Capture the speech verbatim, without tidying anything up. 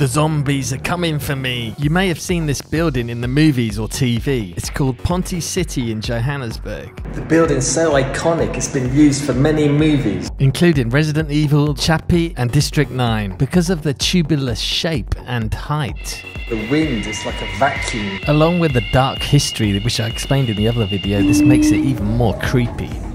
The zombies are coming for me. You may have seen this building in the movies or T V. It's called Ponte City in Johannesburg. The building's so iconic, it's been used for many movies, including Resident Evil, Chappie and District nine, because of the tubular shape and height. The wind is like a vacuum. Along with the dark history, which I explained in the other video, this makes it even more creepy.